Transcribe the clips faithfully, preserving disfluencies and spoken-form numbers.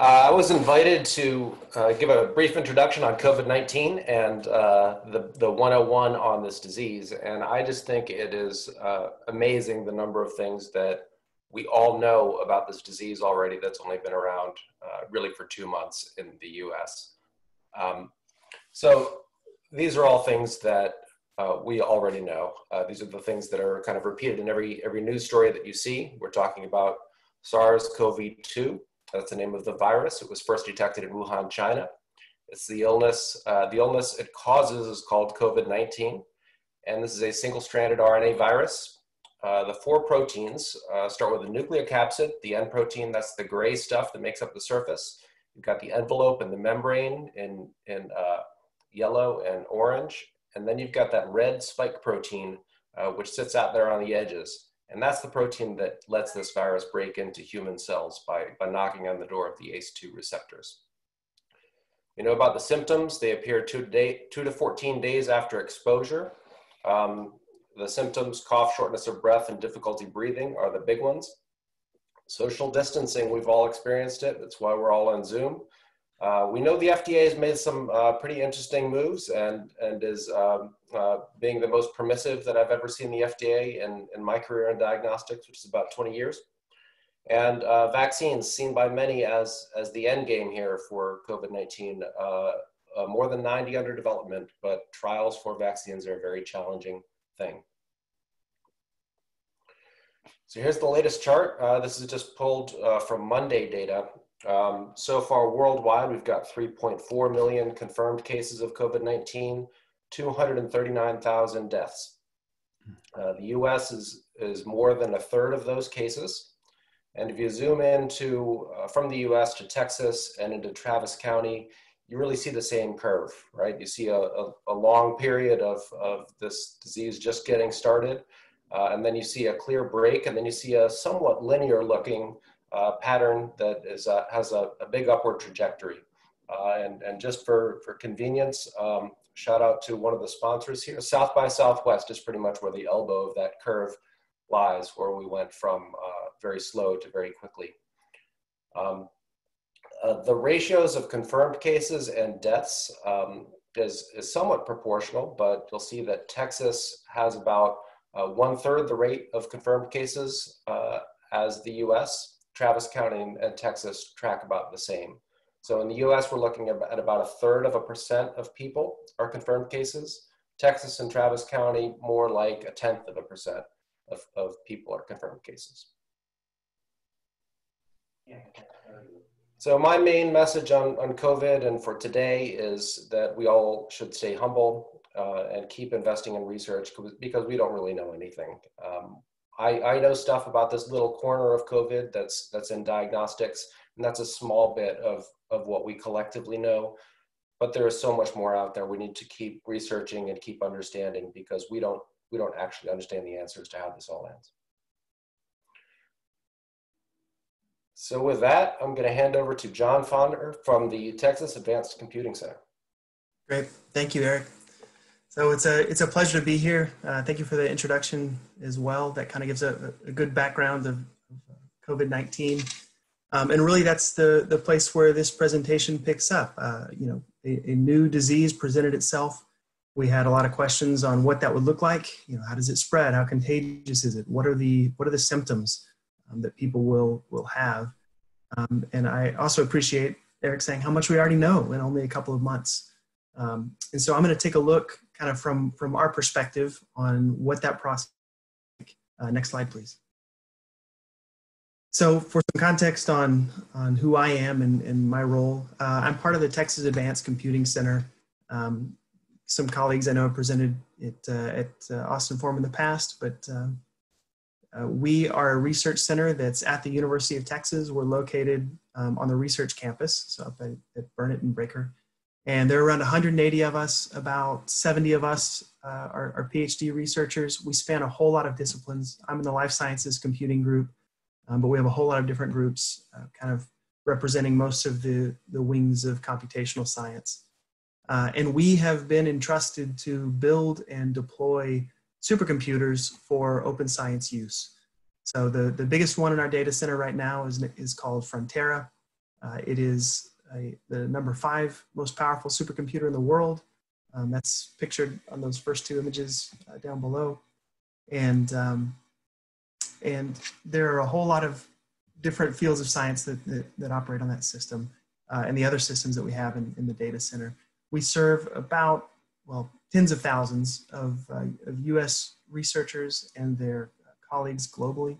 Uh, I was invited to uh, give a brief introduction on COVID nineteen and uh, the, the one oh one on this disease. And I just think it is uh, amazing the number of things that we all know about this disease already that's only been around uh, really for two months in the U S. Um, so these are all things that uh, we already know. Uh, these are the things that are kind of repeated in every, every news story that you see. We're talking about SARS CoV two. That's the name of the virus. It was first detected in Wuhan, China. It's the illness, uh, the illness it causes is called COVID nineteen. And this is a single-stranded R N A virus. Uh, the four proteins uh, start with the nucleocapsid, the N protein, that's the gray stuff that makes up the surface. You've got the envelope and the membrane in, in uh, yellow and orange. And then you've got that red spike protein, uh, which sits out there on the edges. And that's the protein that lets this virus break into human cells by, by knocking on the door of the A C E two receptors. You know about the symptoms. They appear two, day, two to fourteen days after exposure. Um, The symptoms, cough, shortness of breath, and difficulty breathing are the big ones. Social distancing, we've all experienced it. That's why we're all on Zoom. Uh, we know the F D A has made some uh, pretty interesting moves and, and is um, uh, being the most permissive that I've ever seen the F D A in, in my career in diagnostics, which is about twenty years. And uh, vaccines seen by many as, as the end game here for COVID nineteen. Uh, uh, more than ninety under development, but trials for vaccines are a very challenging thing. So here's the latest chart. Uh, this is just pulled uh, from Monday data. Um, so far worldwide, we've got three point four million confirmed cases of COVID nineteen, two hundred thirty-nine thousand deaths. Uh, the U S is, is more than a third of those cases. And if you zoom in to, uh, from the U S to Texas and into Travis County, you really see the same curve, right? You see a, a, a long period of, of this disease just getting started. Uh, and then you see a clear break, and then you see a somewhat linear-looking uh, pattern that is, uh, has a, a big upward trajectory. Uh, and, and just for, for convenience, um, shout out to one of the sponsors here. South by Southwest is pretty much where the elbow of that curve lies, where we went from uh, very slow to very quickly. Um, uh, the ratios of confirmed cases and deaths um, is, is somewhat proportional, but you'll see that Texas has about Uh, one-third the rate of confirmed cases uh, as the U S. Travis County and, and Texas track about the same. So in the U S, we're looking at about a third of a percent of people are confirmed cases. Texas and Travis County, more like a tenth of a percent of, of people are confirmed cases. So my main message on, on COVID and for today is that we all should stay humble. Uh, and keep investing in research because we don't really know anything. Um, I, I know stuff about this little corner of COVID that's that's in diagnostics, and that's a small bit of, of what we collectively know, but there is so much more out there. We need to keep researching and keep understanding because we don't, we don't actually understand the answers to how this all ends. So with that, I'm gonna hand over to John Fonner from the Texas Advanced Computing Center. Great, thank you, Eric. So it's a, it's a pleasure to be here. Uh, thank you for the introduction as well. That kind of gives a, a good background of COVID nineteen. Um, and really that's the, the place where this presentation picks up. Uh, you know, a, a new disease presented itself. We had a lot of questions on what that would look like. You know, how does it spread? How contagious is it? What are the, what are the symptoms um, that people will, will have? Um, and I also appreciate Eric saying how much we already know in only a couple of months. Um, and so I'm going to take a look kind of from, from our perspective on what that process is. Uh, next slide, please. So for some context on, on who I am and, and my role, uh, I'm part of the Texas Advanced Computing Center. Um, some colleagues I know have presented it, uh, at uh, Austin Forum in the past, but uh, uh, we are a research center that's at the University of Texas. We're located um, on the research campus, so up at, at Burnett and Breaker. And there are around one hundred eighty of us, about seventy of us uh, are, are PhD researchers. We span a whole lot of disciplines. I'm in the life sciences computing group, um, but we have a whole lot of different groups uh, kind of representing most of the, the wings of computational science. Uh, and we have been entrusted to build and deploy supercomputers for open science use. So the, the biggest one in our data center right now is, is called Frontera. Uh, it is a, the number five most powerful supercomputer in the world. Um, that's pictured on those first two images uh, down below. And, um, and there are a whole lot of different fields of science that, that, that operate on that system uh, and the other systems that we have in, in the data center. We serve about, well, tens of thousands of, uh, of U S researchers and their colleagues globally.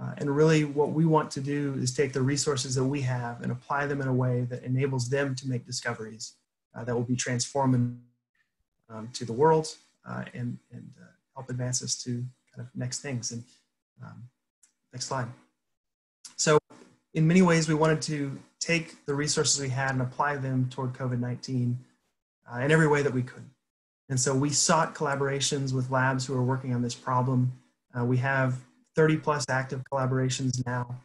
Uh, and really what we want to do is take the resources that we have and apply them in a way that enables them to make discoveries uh, that will be transformative um, to the world uh, and, and uh, help advance us to kind of next things. And um, next slide. So in many ways, we wanted to take the resources we had and apply them toward COVID nineteen uh, in every way that we could. And so we sought collaborations with labs who are working on this problem. Uh, we have thirty plus active collaborations now.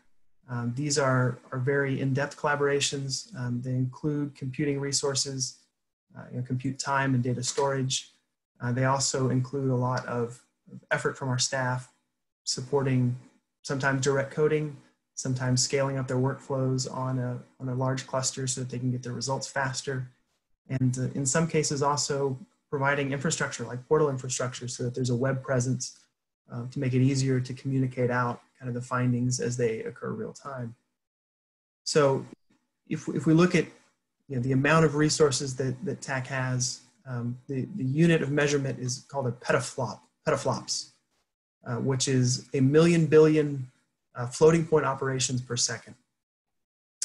Um, these are, are very in-depth collaborations. Um, they include computing resources, uh, you know, compute time and data storage. Uh, they also include a lot of effort from our staff supporting sometimes direct coding, sometimes scaling up their workflows on a, on a large cluster so that they can get their results faster. And uh, in some cases also providing infrastructure like portal infrastructure so that there's a web presence Uh, to make it easier to communicate out kind of the findings as they occur real time. So if, if we look at you know, the amount of resources that, that T A C has, um, the, the unit of measurement is called a petaflop, petaflops, uh, which is a million billion uh, floating point operations per second.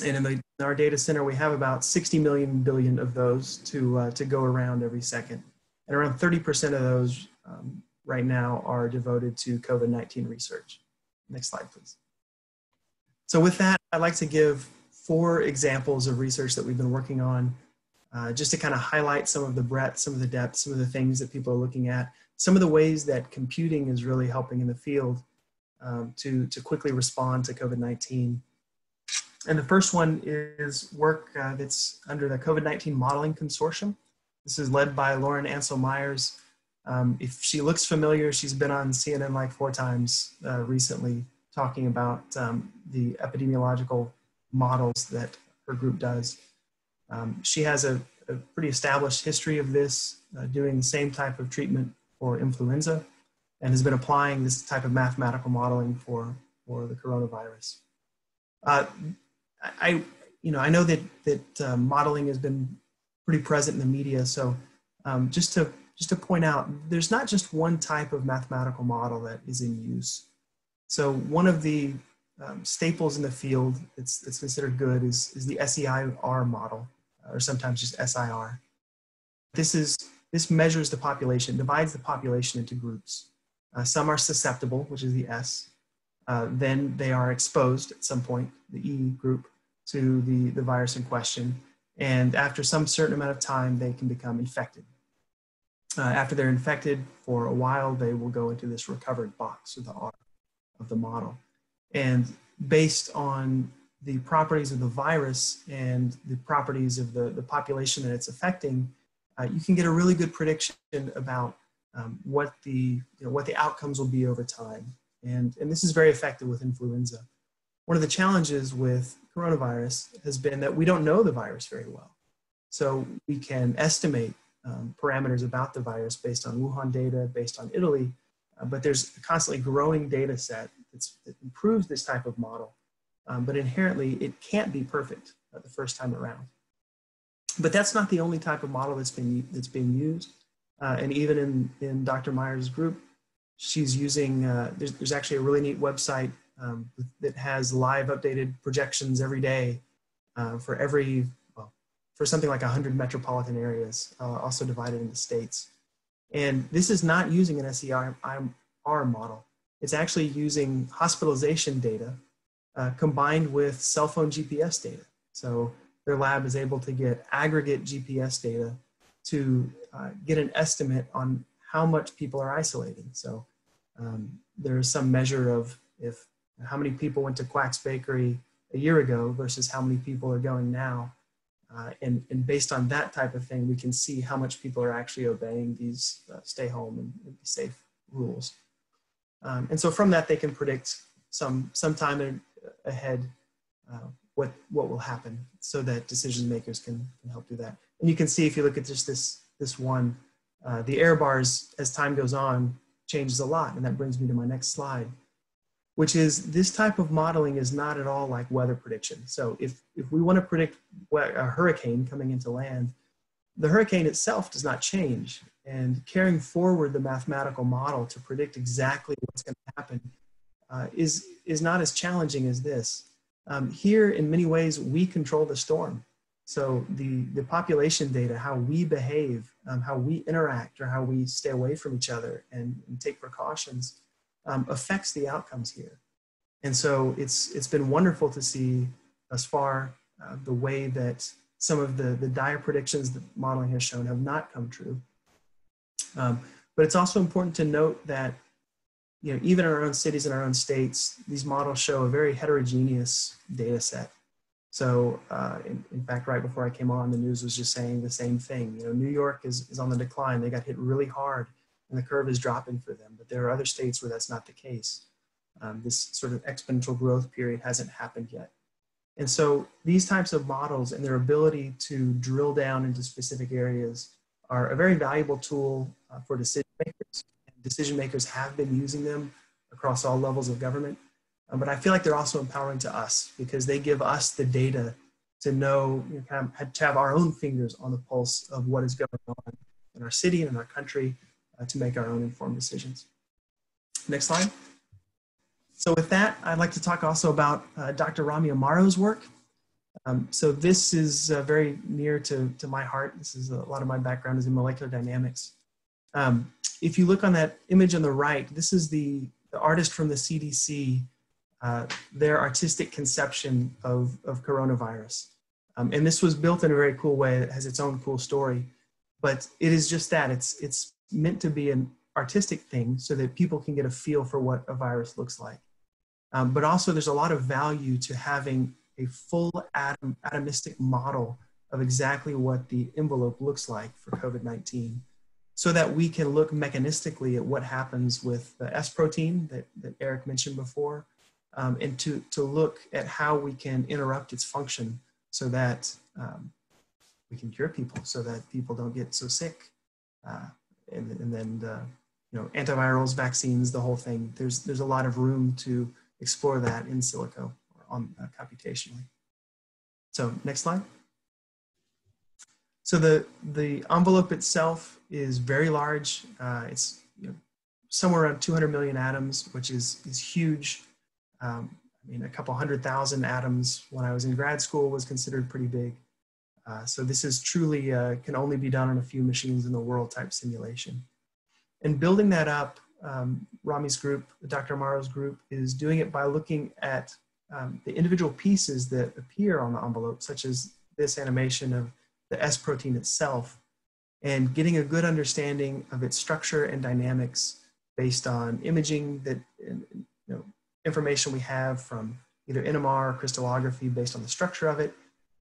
And in, the, in our data center, we have about sixty million billion of those to, uh, to go around every second. And around thirty percent of those um, right now are devoted to COVID nineteen research. Next slide, please. So with that, I'd like to give four examples of research that we've been working on, uh, just to kind of highlight some of the breadth, some of the depth, some of the things that people are looking at, some of the ways that computing is really helping in the field um, to, to quickly respond to COVID nineteen. And the first one is work uh, that's under the COVID nineteen Modeling Consortium. This is led by Lauren Ansel Myers. Um, if she looks familiar, she's been on C N N like four times uh, recently talking about um, the epidemiological models that her group does. Um, she has a, a pretty established history of this, uh, doing the same type of treatment for influenza and has been applying this type of mathematical modeling for, for the coronavirus. Uh, I, you know, I know that, that uh, modeling has been pretty present in the media, so um, just to Just to point out, there's not just one type of mathematical model that is in use. So one of the um, staples in the field that's, that's considered good is, is the S E I R model, or sometimes just S I R. This, is, this measures the population, divides the population into groups. Uh, some are susceptible, which is the S. Uh, then they are exposed at some point, the E group, to the, the virus in question. And after some certain amount of time, they can become infected. Uh, after they're infected for a while, they will go into this recovered box with the R of the model. And based on the properties of the virus and the properties of the, the population that it's affecting, uh, you can get a really good prediction about um, what, the, you know, what the outcomes will be over time. And, and this is very effective with influenza. One of the challenges with coronavirus has been that we don't know the virus very well. So we can estimate Um, parameters about the virus based on Wuhan data, based on Italy, uh, but there's a constantly growing data set that's, that improves this type of model, um, but inherently it can't be perfect uh, the first time around. But that's not the only type of model that's been, that's being used, uh, and even in, in Doctor Myers' group, she's using, uh, there's, there's actually a really neat website um, that has live updated projections every day uh, for every for something like one hundred metropolitan areas, uh, also divided into states. And this is not using an S E I R model. It's actually using hospitalization data uh, combined with cell phone G P S data. So their lab is able to get aggregate G P S data to uh, get an estimate on how much people are isolating. So um, there is some measure of if how many people went to Quack's Bakery a year ago versus how many people are going now. Uh, and, and based on that type of thing, we can see how much people are actually obeying these uh, stay home and, and be safe rules. Um, and so from that, they can predict some, some time ahead uh, what, what will happen so that decision makers can, can help do that. And you can see if you look at just this, this one, uh, the error bars as time goes on changes a lot. And that brings me to my next slide, which is this type of modeling is not at all like weather prediction. So if, if we want to predict a hurricane coming into land, the hurricane itself does not change. And carrying forward the mathematical model to predict exactly what's going to happen uh, is, is not as challenging as this. Um, here, in many ways, we control the storm. So the, the population data, how we behave, um, how we interact, or how we stay away from each other and, and take precautions um, affects the outcomes here. And so it's, it's been wonderful to see thus far uh, the way that some of the, the dire predictions that modeling has shown have not come true. Um, but it's also important to note that, you know, even in our own cities and our own states, these models show a very heterogeneous data set. So, uh, in, in fact, right before I came on, the news was just saying the same thing. You know, New York is, is on the decline. They got hit really hard, and the curve is dropping for them. But there are other states where that's not the case. Um, this sort of exponential growth period hasn't happened yet. And so these types of models and their ability to drill down into specific areas are a very valuable tool uh, for decision makers. And decision makers have been using them across all levels of government. Um, but I feel like they're also empowering to us because they give us the data to know, you know, kind of to have our own fingers on the pulse of what is going on in our city and in our country uh, to make our own informed decisions. Next slide. So with that, I'd like to talk also about uh, Doctor Rami Amaro's work. Um, so this is uh, very near to, to my heart. This is a lot of my background is in molecular dynamics. Um, if you look on that image on the right, this is the, the artist from the C D C, uh, their artistic conception of, of coronavirus. Um, and this was built in a very cool way. It has its own cool story, but it is just that. It's, it's meant to be an artistic thing so that people can get a feel for what a virus looks like. Um, but also there's a lot of value to having a full atom, atomistic model of exactly what the envelope looks like for COVID nineteen so that we can look mechanistically at what happens with the S protein that, that Eric mentioned before, um, and to, to look at how we can interrupt its function so that um, we can cure people, so that people don't get so sick. Uh, and, and then, uh, you know, antivirals, vaccines, the whole thing. There's, there's a lot of room to explore that in silico. On uh, computationally. So next slide. So the, the envelope itself is very large. Uh, it's you know, somewhere around two hundred million atoms, which is, is huge. Um, I mean, a couple hundred thousand atoms when I was in grad school was considered pretty big. Uh, so this is truly, uh, can only be done on a few machines in the world type simulation. And building that up, um, Rami's group, Doctor Amaro's group is doing it by looking at Um, the individual pieces that appear on the envelope, such as this animation of the S protein itself, and getting a good understanding of its structure and dynamics based on imaging that, you know, information we have from either N M R or crystallography based on the structure of it,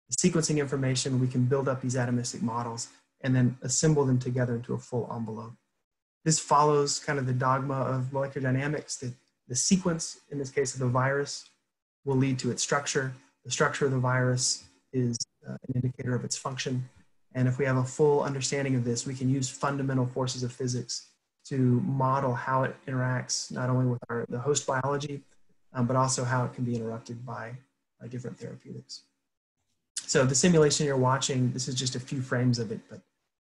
the sequencing information, we can build up these atomistic models and then assemble them together into a full envelope. This follows kind of the dogma of molecular dynamics, that the sequence, in this case of the virus, will lead to its structure. The structure of the virus is uh, an indicator of its function. And if we have a full understanding of this, we can use fundamental forces of physics to model how it interacts, not only with our, the host biology, um, but also how it can be interrupted by uh, different therapeutics. So the simulation you're watching, this is just a few frames of it, but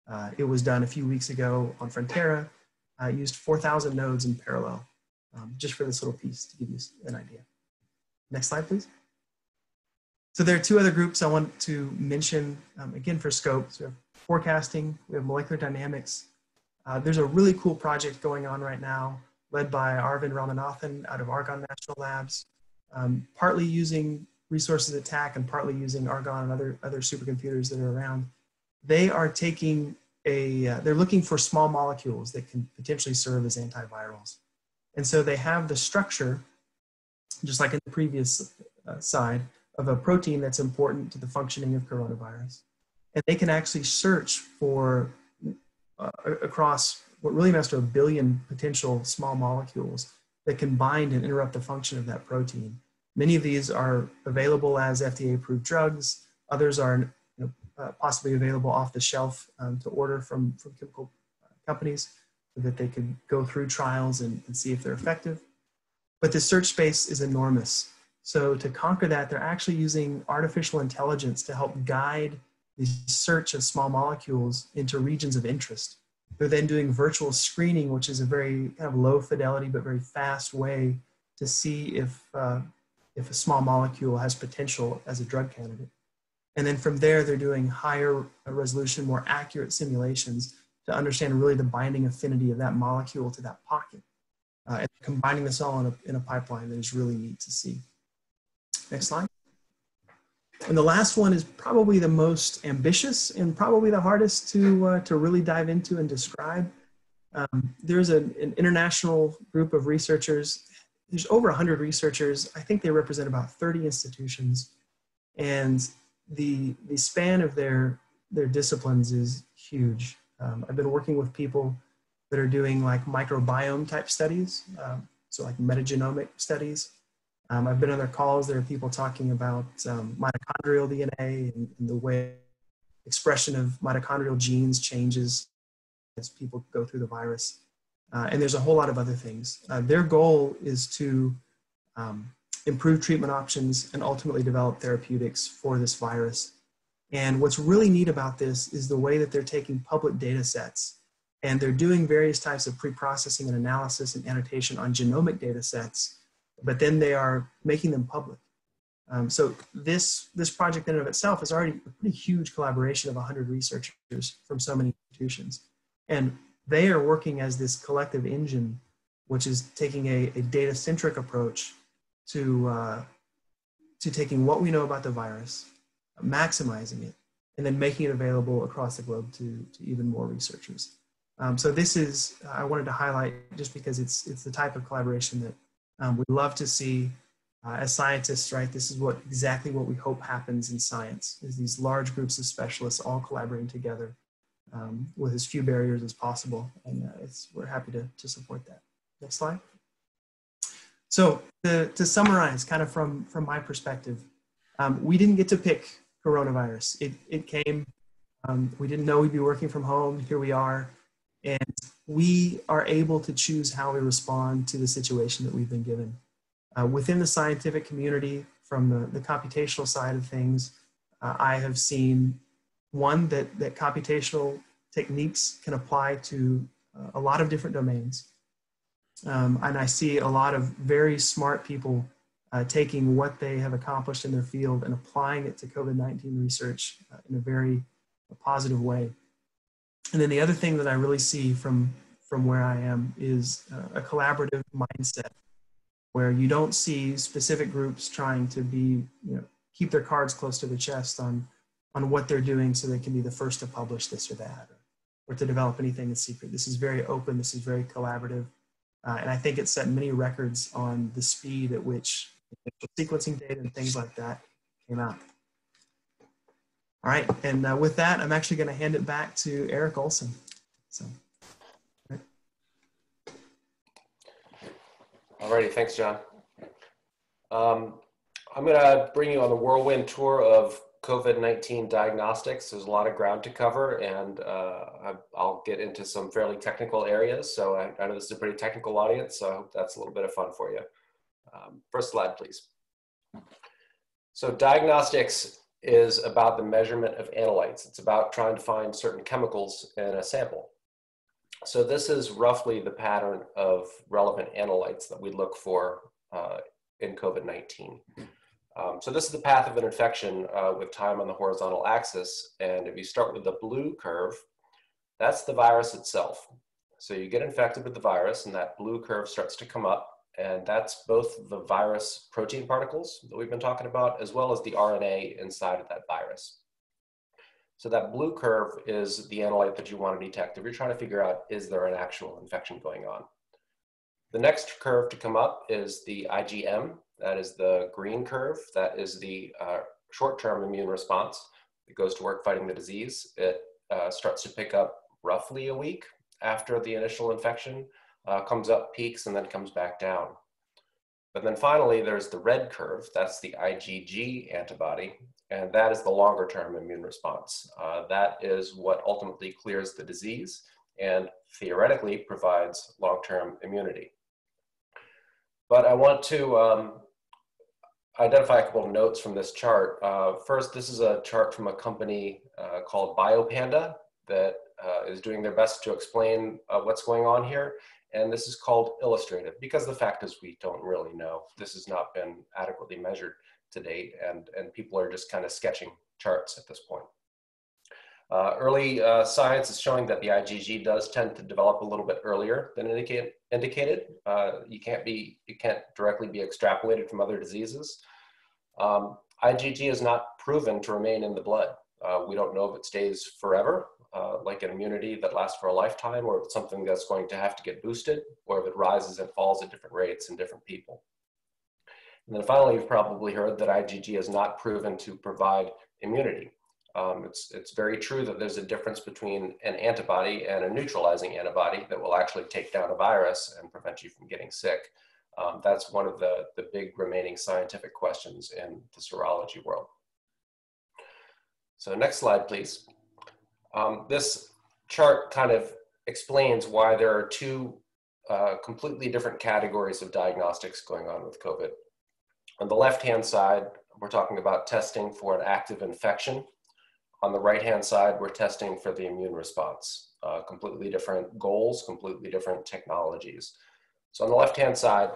uh, it was done a few weeks ago on Frontera. I uh, used four thousand nodes in parallel, um, just for this little piece to give you an idea. Next slide, please. So there are two other groups I want to mention, um, again, for scope. So we have forecasting, we have molecular dynamics. Uh, there's a really cool project going on right now led by Arvind Ramanathan out of Argonne National Labs, um, partly using resources at T A C and partly using Argonne and other, other supercomputers that are around. They are taking a, uh, they're looking for small molecules that can potentially serve as antivirals. And so they have the structure, just like in the previous uh, side, of a protein that's important to the functioning of coronavirus. And they can actually search for, uh, across what really amounts to a billion potential small molecules that can bind and interrupt the function of that protein. Many of these are available as F D A-approved drugs. Others are you know, uh, possibly available off the shelf um, to order from, from chemical companies so that they can go through trials and, and see if they're effective. But the search space is enormous. So to conquer that, they're actually using artificial intelligence to help guide the search of small molecules into regions of interest. They're then doing virtual screening, which is a very kind of low fidelity, but very fast way to see if, uh, if a small molecule has potential as a drug candidate. And then from there, they're doing higher resolution, more accurate simulations to understand really the binding affinity of that molecule to that pocket. Uh, and combining this all in a, in a pipeline that is really neat to see. Next slide. And the last one is probably the most ambitious and probably the hardest to, uh, to really dive into and describe. Um, there's a, an international group of researchers. There's over one hundred researchers. I think they represent about thirty institutions. And the, the span of their, their disciplines is huge. Um, I've been working with people that are doing like microbiome type studies, um, so like metagenomic studies. Um, I've been on their calls. There are people talking about um, mitochondrial D N A and, and the way expression of mitochondrial genes changes as people go through the virus. Uh, and there's a whole lot of other things. Uh, their goal is to um, improve treatment options and ultimately develop therapeutics for this virus. And what's really neat about this is the way that they're taking public data sets and they're doing various types of pre-processing and analysis and annotation on genomic data sets, but then they are making them public. Um, so this, this project in and of itself is already a pretty huge collaboration of one hundred researchers from so many institutions. And they are working as this collective engine, which is taking a, a data-centric approach to, uh, to taking what we know about the virus, maximizing it, and then making it available across the globe to, to even more researchers. Um, so this is, I wanted to highlight just because it's, it's the type of collaboration that Um, we love to see uh, as scientists, right? This is what exactly what we hope happens in science, is these large groups of specialists all collaborating together um, with as few barriers as possible. And uh, it's, we're happy to, to support that. Next slide. So to, to summarize kind of from, from my perspective, um, we didn't get to pick coronavirus. It, it came, um, we didn't know we'd be working from home. Here we are. And we are able to choose how we respond to the situation that we've been given. Uh, within the scientific community, from the, the computational side of things, uh, I have seen, one, that, that computational techniques can apply to uh, a lot of different domains. Um, and I see a lot of very smart people uh, taking what they have accomplished in their field and applying it to COVID nineteen research uh, in a very a positive way. And then the other thing that I really see from, from where I am is uh, a collaborative mindset where you don't see specific groups trying to be, you know, keep their cards close to the chest on, on what they're doing so they can be the first to publish this or that or, or to develop anything in secret. This is very open. This is very collaborative. Uh, and I think it set many records on the speed at which sequencing data and things like that came out. All right, and uh, with that, I'm actually going to hand it back to Eric Olson. So, all right. Righty, thanks, John. Um, I'm going to bring you on the whirlwind tour of COVID nineteen diagnostics. There's a lot of ground to cover, and uh, I'll get into some fairly technical areas. So I, I know this is a pretty technical audience, so I hope that's a little bit of fun for you. Um, first slide, please. So diagnostics is about the measurement of analytes. It's about trying to find certain chemicals in a sample. So this is roughly the pattern of relevant analytes that we look for uh, in COVID nineteen. Um, so this is the path of an infection uh, with time on the horizontal axis. And if you start with the blue curve, that's the virus itself. So you get infected with the virus and that blue curve starts to come up. And that's both the virus protein particles that we've been talking about, as well as the R N A inside of that virus. So that blue curve is the analyte that you want to detect if you're trying to figure out, is there an actual infection going on? The next curve to come up is the IgM. That is the green curve. That is the uh, short-term immune response. It goes to work fighting the disease. It uh, starts to pick up roughly a week after the initial infection. Uh, comes up, peaks, and then comes back down. But then finally, there's the red curve. That's the IgG antibody, and that is the longer-term immune response. Uh, that is what ultimately clears the disease and theoretically provides long-term immunity. But I want to um, identify a couple of notes from this chart. Uh, first, this is a chart from a company uh, called BioPanda that uh, is doing their best to explain uh, what's going on here. And this is called illustrative because the fact is we don't really know. This has not been adequately measured to date, and, and people are just kind of sketching charts at this point. Uh, early uh, science is showing that the IgG does tend to develop a little bit earlier than indica indicated. Uh, you can't be, it can't directly be extrapolated from other diseases. Um, IgG is not proven to remain in the blood. Uh, we don't know if it stays forever, uh, like an immunity that lasts for a lifetime, or if it's something that's going to have to get boosted, or if it rises and falls at different rates in different people. And then finally, you've probably heard that IgG is not proven to provide immunity. Um, it's, it's very true that there's a difference between an antibody and a neutralizing antibody that will actually take down a virus and prevent you from getting sick. Um, that's one of the, the big remaining scientific questions in the serology world. So next slide, please. Um, this chart kind of explains why there are two uh, completely different categories of diagnostics going on with COVID. On the left-hand side, we're talking about testing for an active infection. On the right-hand side, we're testing for the immune response. Uh, completely different goals, completely different technologies. So on the left-hand side,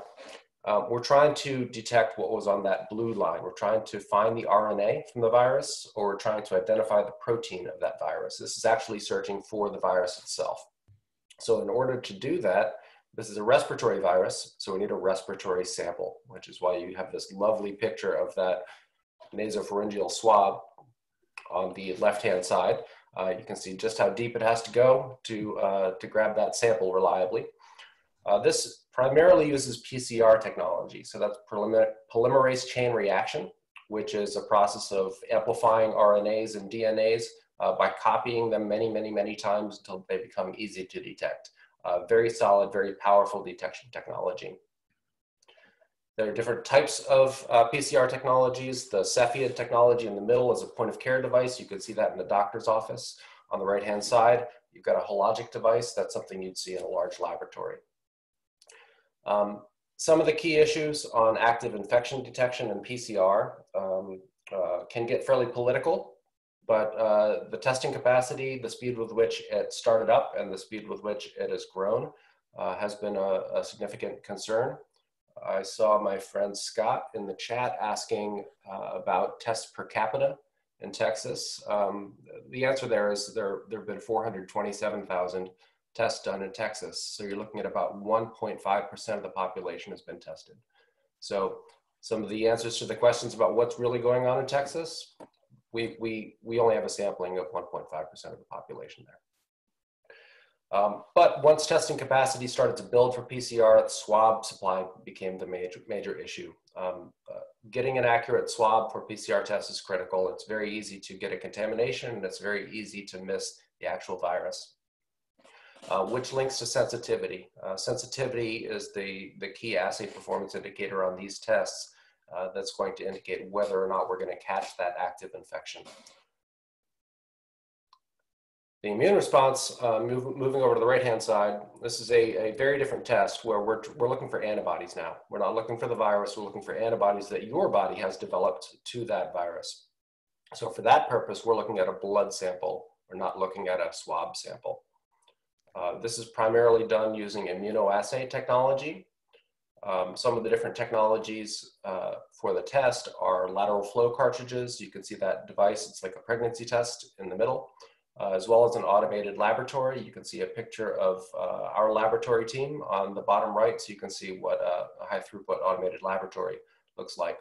uh, we're trying to detect what was on that blue line. We're trying to find the R N A from the virus, or we're trying to identify the protein of that virus. This is actually searching for the virus itself. So in order to do that, this is a respiratory virus, so we need a respiratory sample, which is why you have this lovely picture of that nasopharyngeal swab on the left-hand side. Uh, you can see just how deep it has to go to, uh, to grab that sample reliably. Uh, this primarily uses P C R technology, so that's polymerase chain reaction, which is a process of amplifying R N As and D N As uh, by copying them many, many, many times until they become easy to detect. Uh, very solid, very powerful detection technology. There are different types of uh, P C R technologies. The Cepheid technology in the middle is a point of care device. You can see that in the doctor's office. On the right-hand side, you've got a hologic device. That's something you'd see in a large laboratory. Um, some of the key issues on active infection detection and P C R um, uh, can get fairly political, but uh, the testing capacity, the speed with which it started up, and the speed with which it has grown uh, has been a, a significant concern. I saw my friend Scott in the chat asking uh, about tests per capita in Texas. Um, the answer there is there, there have been four hundred twenty-seven thousand tests done in Texas. So you're looking at about one point five percent of the population has been tested. So some of the answers to the questions about what's really going on in Texas, we, we, we only have a sampling of one point five percent of the population there. Um, but once testing capacity started to build for P C R, the swab supply became the major, major issue. Um, uh, getting an accurate swab for P C R tests is critical. It's very easy to get a contamination, and it's very easy to miss the actual virus, uh, which links to sensitivity. Uh, sensitivity is the, the key assay performance indicator on these tests uh, that's going to indicate whether or not we're going to catch that active infection. The immune response, uh, move, moving over to the right-hand side, this is a, a very different test where we're, we're looking for antibodies now. We're not looking for the virus, we're looking for antibodies that your body has developed to that virus. So for that purpose, we're looking at a blood sample. We're not looking at a swab sample. Uh, this is primarily done using immunoassay technology. Um, some of the different technologies uh, for the test are lateral flow cartridges. You can see that device, it's like a pregnancy test in the middle. Uh, as well as an automated laboratory. You can see a picture of uh, our laboratory team on the bottom right, so you can see what uh, a high throughput automated laboratory looks like.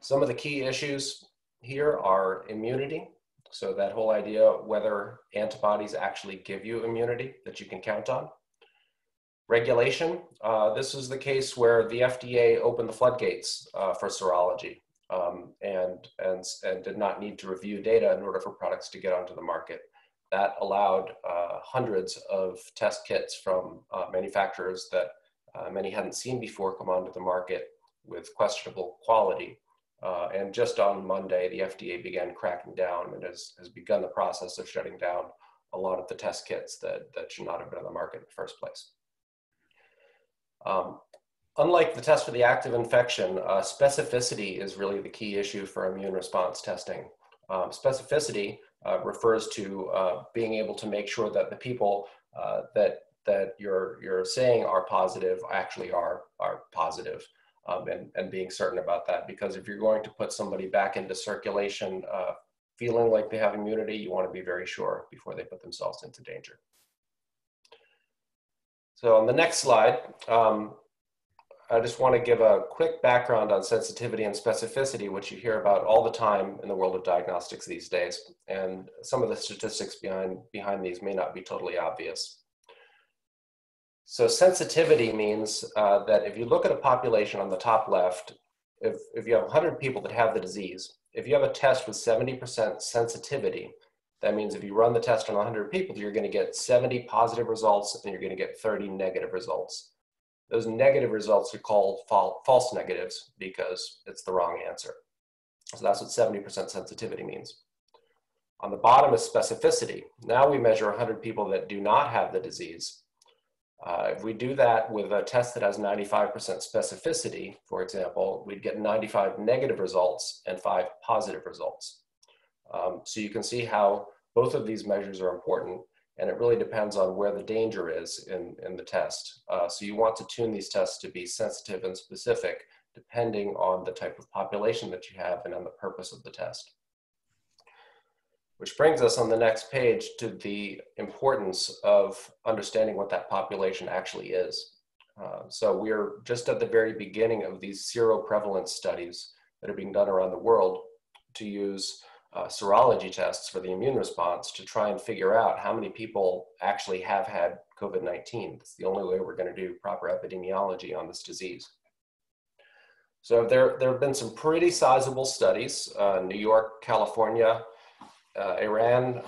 Some of the key issues here are immunity. So that whole idea of whether antibodies actually give you immunity that you can count on. Regulation, uh, this is the case where the F D A opened the floodgates uh, for serology. Um, and, and, and did not need to review data in order for products to get onto the market. That allowed uh, hundreds of test kits from uh, manufacturers that uh, many hadn't seen before come onto the market with questionable quality. Uh, and just on Monday, the F D A began cracking down and has, has begun the process of shutting down a lot of the test kits that, that should not have been on the market in the first place. Um, unlike the test for the active infection, uh, specificity is really the key issue for immune response testing. Um, specificity uh, refers to uh, being able to make sure that the people uh, that, that you're, you're saying are positive actually are, are positive. Um, and, and being certain about that, because if you're going to put somebody back into circulation uh, feeling like they have immunity, you want to be very sure before they put themselves into danger. So on the next slide, um, I just want to give a quick background on sensitivity and specificity, which you hear about all the time in the world of diagnostics these days. And some of the statistics behind, behind these may not be totally obvious. So sensitivity means uh, that if you look at a population on the top left, if, if you have one hundred people that have the disease, if you have a test with seventy percent sensitivity, that means if you run the test on one hundred people, you're going to get seventy positive results and you're going to get thirty negative results. Those negative results are called fal- false negatives because it's the wrong answer. So that's what seventy percent sensitivity means. On the bottom is specificity. Now we measure one hundred people that do not have the disease. Uh, if we do that with a test that has ninety-five percent specificity, for example, we'd get ninety-five negative results and five positive results. Um, so you can see how both of these measures are important, and it really depends on where the danger is in, in the test. Uh, so you want to tune these tests to be sensitive and specific, depending on the type of population that you have and on the purpose of the test. Which brings us on the next page to the importance of understanding what that population actually is. Uh, so we're just at the very beginning of these seroprevalence studies that are being done around the world to use uh, serology tests for the immune response to try and figure out how many people actually have had COVID nineteen. That's the only way we're going to do proper epidemiology on this disease. So there, there have been some pretty sizable studies, uh, New York, California, Uh, Iran,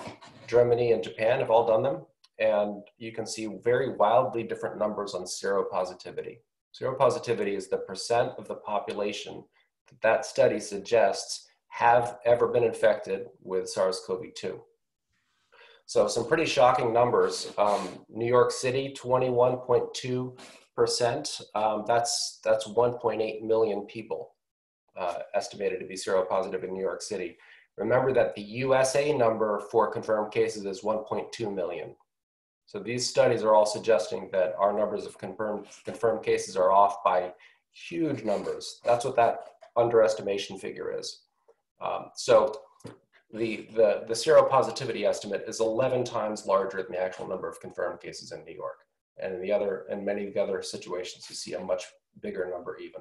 Germany, and Japan have all done them, and you can see very wildly different numbers on seropositivity. Seropositivity is the percent of the population that that study suggests have ever been infected with SARS CoV two. So some pretty shocking numbers. Um, New York City, twenty-one point two percent. Um, that's, that's one point eight million people uh, estimated to be seropositive in New York City. Remember that the U S A number for confirmed cases is one point two million. So these studies are all suggesting that our numbers of confirmed, confirmed cases are off by huge numbers. That's what that underestimation figure is. Um, so the, the, the seropositivity estimate is eleven times larger than the actual number of confirmed cases in New York. And in the other, in many of the other situations, you see a much bigger number even.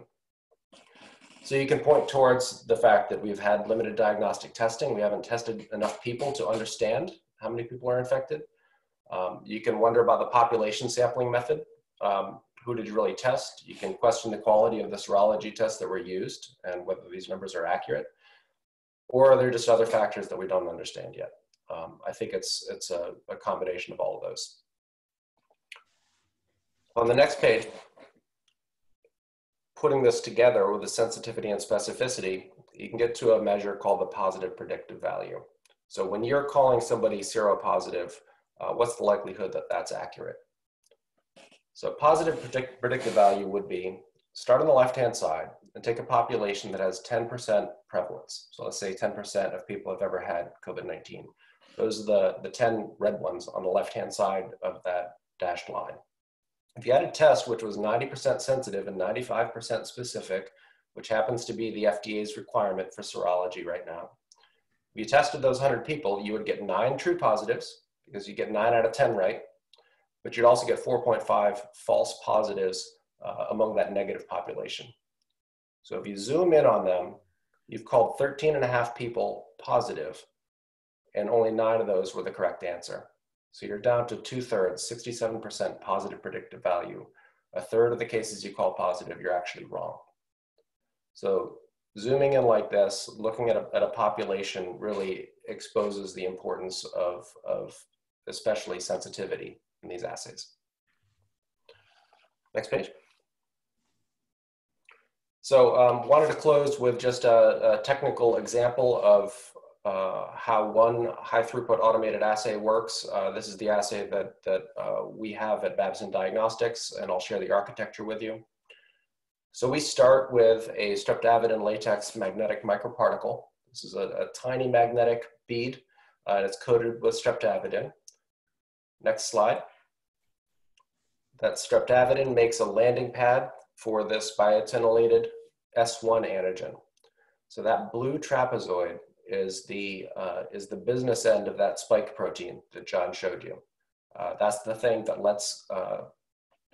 So you can point towards the fact that we've had limited diagnostic testing. We haven't tested enough people to understand how many people are infected. Um, you can wonder about the population sampling method. Um, who did you really test? You can question the quality of the serology tests that were used and whether these numbers are accurate. Or are there just other factors that we don't understand yet? Um, I think it's, it's a, a combination of all of those. On the next page, putting this together with the sensitivity and specificity, you can get to a measure called the positive predictive value. So when you're calling somebody seropositive, uh, what's the likelihood that that's accurate? So positive predict predictive value would be, start on the left-hand side and take a population that has ten percent prevalence. So let's say ten percent of people have ever had COVID nineteen. Those are the, the ten red ones on the left-hand side of that dashed line. If you had a test which was ninety percent sensitive and ninety-five percent specific, which happens to be the F D A's requirement for serology right now, if you tested those one hundred people, you would get nine true positives, because you get nine out of ten right, but you'd also get four point five false positives uh, among that negative population. So if you zoom in on them, you've called thirteen and a half people positive, and only nine of those were the correct answer. So you're down to two-thirds, sixty-seven percent positive predictive value. A third of the cases you call positive, you're actually wrong. So zooming in like this, looking at a, at a population really exposes the importance of, of especially sensitivity in these assays. Next page. So um, wanted to close with just a, a technical example of uh, how one high throughput automated assay works. Uh, this is the assay that, that uh, we have at Babson Diagnostics, and I'll share the architecture with you. So we start with a streptavidin latex magnetic microparticle. This is a, a tiny magnetic bead, uh, and it's coated with streptavidin. Next slide. That streptavidin makes a landing pad for this biotinylated S one antigen. So that blue trapezoid is the, uh, is the business end of that spike protein that John showed you. Uh, that's the thing that lets uh,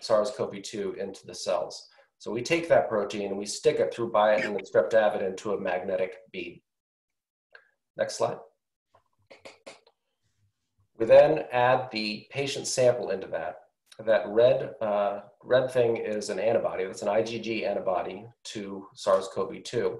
SARS CoV two into the cells. So we take that protein and we stick it through biotin and streptavidin to a magnetic bead. Next slide. We then add the patient sample into that. That red, uh, red thing is an antibody. That's an IgG antibody to SARS CoV two.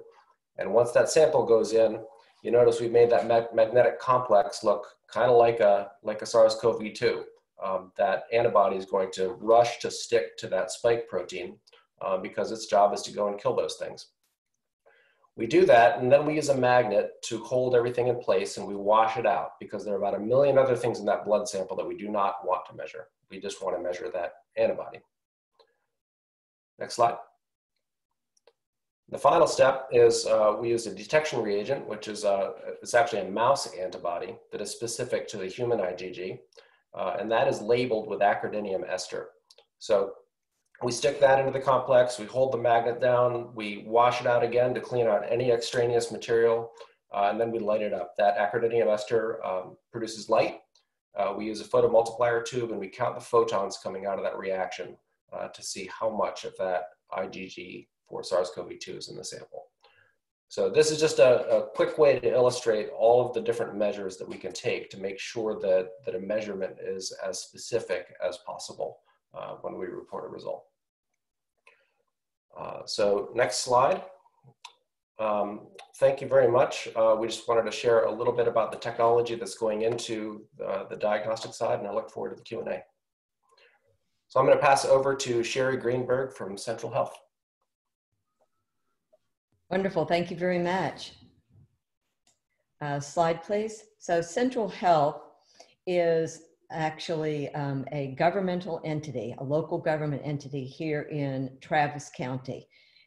And once that sample goes in, you notice we've made that mag magnetic complex look kind of like a, like a SARS CoV two. Um, that antibody is going to rush to stick to that spike protein uh, because its job is to go and kill those things. We do that, and then we use a magnet to hold everything in place, and we wash it out because there are about a million other things in that blood sample that we do not want to measure. We just want to measure that antibody. Next slide. The final step is uh, we use a detection reagent, which is uh, it's actually a mouse antibody that is specific to the human IgG, uh, and that is labeled with acridinium ester. So we stick that into the complex, we hold the magnet down, we wash it out again to clean out any extraneous material, uh, and then we light it up. That acridinium ester um, produces light. Uh, we use a photomultiplier tube and we count the photons coming out of that reaction uh, to see how much of that IgG for SARS CoV two is in the sample. So this is just a, a quick way to illustrate all of the different measures that we can take to make sure that, that a measurement is as specific as possible uh, when we report a result. Uh, so next slide. Um, thank you very much. Uh, we just wanted to share a little bit about the technology that's going into uh, the diagnostic side, and I look forward to the Q and A. So I'm going to pass over to Sherry Greenberg from Central Health. Wonderful. Thank you very much. Uh, slide, please. So Central Health is actually um, a governmental entity, a local government entity here in Travis County.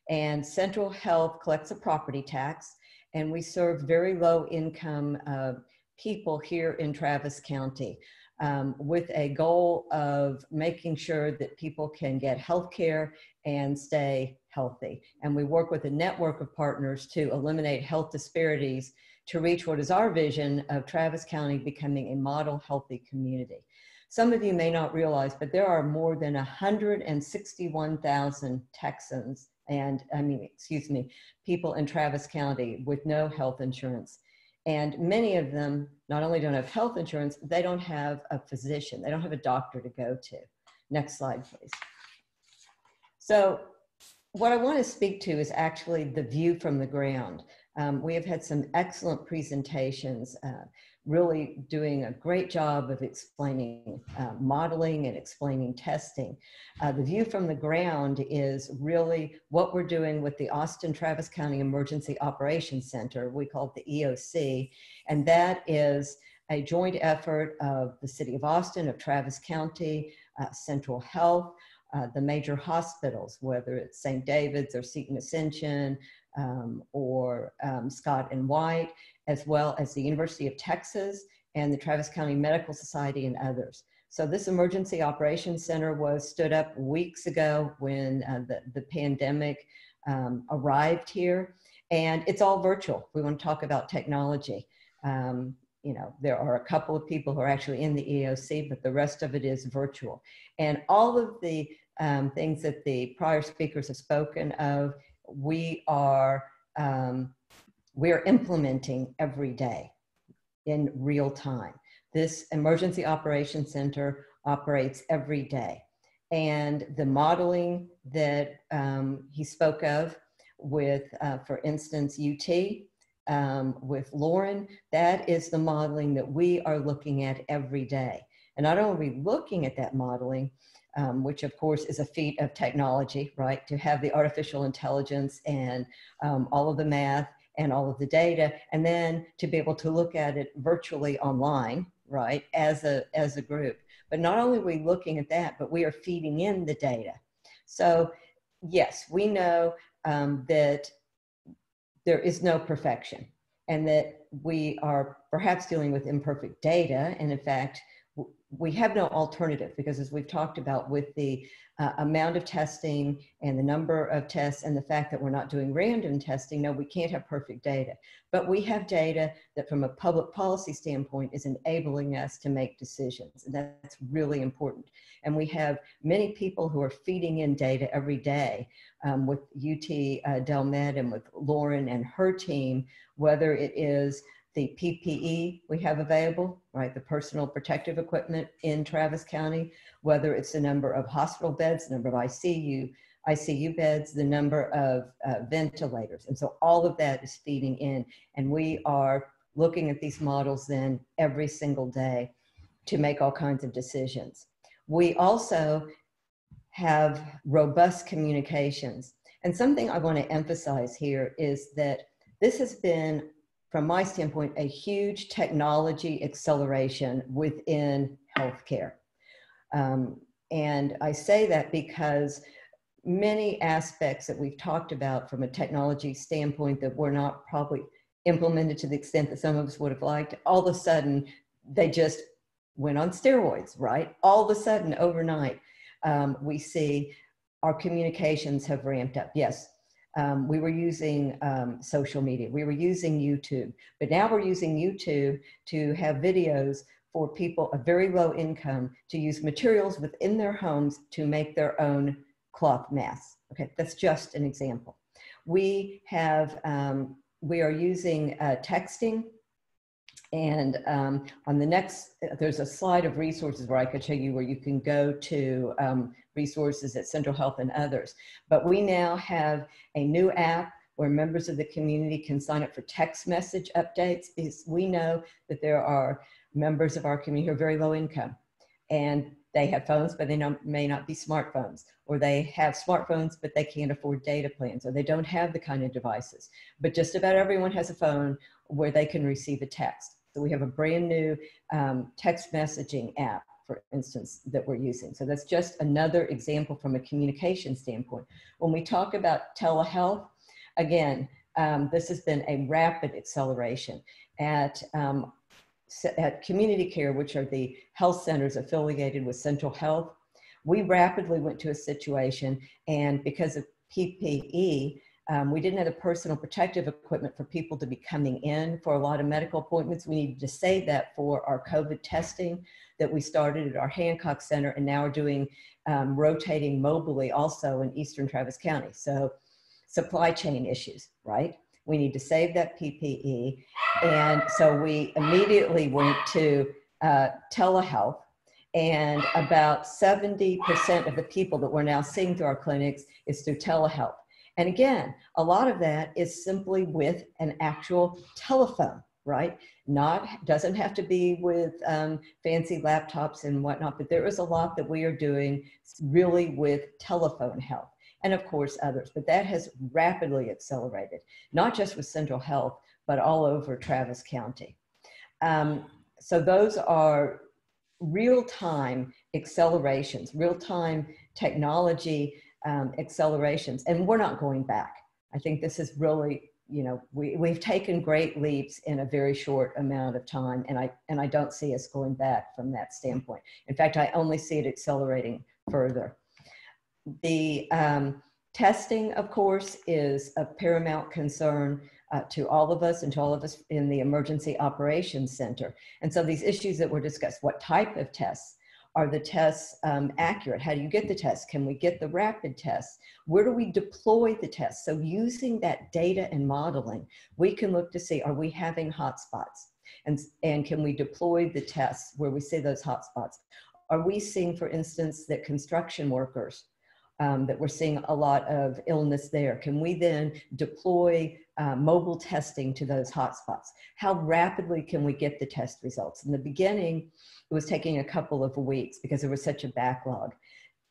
And Central Health collects a property tax, and we serve very low income uh, people here in Travis County um, with a goal of making sure that people can get health care and stay healthy. And we work with a network of partners to eliminate health disparities to reach what is our vision of Travis County becoming a model healthy community. Some of you may not realize, but there are more than one hundred sixty-one thousand Texans and, I mean, excuse me, people in Travis County with no health insurance. And many of them not only don't have health insurance, they don't have a physician. They don't have a doctor to go to. Next slide, please. So what I want to speak to is actually the view from the ground. Um, we have had some excellent presentations, uh, really doing a great job of explaining uh, modeling and explaining testing. Uh, the view from the ground is really what we're doing with the Austin-Travis County Emergency Operations Center. We call it the E O C, and that is a joint effort of the City of Austin, of Travis County, uh, Central Health, uh, the major hospitals, whether it's Saint David's or Seton Ascension, Um, or um, Scott and White, as well as the University of Texas and the Travis County Medical Society and others. So this Emergency Operations Center was stood up weeks ago when uh, the, the pandemic um, arrived here, and it's all virtual. We want to talk about technology. Um, you know, there are a couple of people who are actually in the E O C, but the rest of it is virtual. And all of the um, things that the prior speakers have spoken of, we are um, we are implementing every day in real time. This Emergency Operations Center operates every day. And the modeling that um, he spoke of with, uh, for instance, U T, um, with Lauren, that is the modeling that we are looking at every day. And not only are we looking at that modeling, um, which of course is a feat of technology, right? To have the artificial intelligence and um, all of the math and all of the data, and then to be able to look at it virtually online, right, as a, as a group. But not only are we looking at that, but we are feeding in the data. So yes, we know um, that there is no perfection and that we are perhaps dealing with imperfect data. And in fact, we have no alternative, because as we've talked about with the uh, amount of testing and the number of tests and the fact that we're not doing random testing, no, we can't have perfect data. But we have data that from a public policy standpoint is enabling us to make decisions. And that's really important. And we have many people who are feeding in data every day um, with U T uh, Del Med and with Lauren and her team, whether it is the P P E we have available, right, the personal protective equipment in Travis County, whether it's the number of hospital beds, the number of I C U, I C U beds, the number of uh, ventilators. And so all of that is feeding in. And we are looking at these models then every single day to make all kinds of decisions. We also have robust communications. And something I want to emphasize here is that this has been, from my standpoint, a huge technology acceleration within healthcare. Um, and I say that because many aspects that we've talked about from a technology standpoint that were not probably implemented to the extent that some of us would have liked, all of a sudden, they just went on steroids, right? All of a sudden, overnight, um, we see our communications have ramped up. Yes. Um, we were using um, social media, we were using YouTube, but now we're using YouTube to have videos for people of very low income to use materials within their homes to make their own cloth masks. Okay, that's just an example. We have, um, we are using uh, texting, and um, on the next, there's a slide of resources where I could show you where you can go to um, resources at Central Health and others. But we now have a new app where members of the community can sign up for text message updates, because we know that there are members of our community who are very low income, and they have phones, but they not, may not be smartphones, or they have smartphones, but they can't afford data plans, or they don't have the kind of devices. But just about everyone has a phone where they can receive a text. So we have a brand new um, text messaging app, for instance, that we're using. So that's just another example from a communication standpoint. When we talk about telehealth, again, um, this has been a rapid acceleration. At, um, at Community Care, which are the health centers affiliated with Central Health, we rapidly went to a situation, and because of P P E, Um, we didn't have the personal protective equipment for people to be coming in for a lot of medical appointments. We needed to save that for our COVID testing that we started at our Hancock Center, and now are doing um, rotating mobily also in Eastern Travis County. So supply chain issues, right? We need to save that P P E. And so we immediately went to uh, telehealth. And about seventy percent of the people that we're now seeing through our clinics is through telehealth. And again, a lot of that is simply with an actual telephone, right? Not, doesn't have to be with um, fancy laptops and whatnot, but there is a lot that we are doing really with telephone health, and of course others, but that has rapidly accelerated, not just with Central Health, but all over Travis County. Um, so those are real-time accelerations, real-time technology Um, accelerations, and we're not going back. I think this is really, you know, we, we've taken great leaps in a very short amount of time, and I, and I don't see us going back from that standpoint. In fact, I only see it accelerating further. The um, testing, of course, is of paramount concern uh, to all of us and to all of us in the Emergency Operations Center. And so these issues that were discussed, what type of tests? Are the tests um, accurate? How do you get the tests? Can we get the rapid tests? Where do we deploy the tests? So using that data and modeling, we can look to see, are we having hotspots? And, and can we deploy the tests where we see those hotspots? Are we seeing, for instance, that construction workers, um, that we're seeing a lot of illness there? Can we then deploy Uh, mobile testing to those hotspots? How rapidly can we get the test results? In the beginning, it was taking a couple of weeks because there was such a backlog.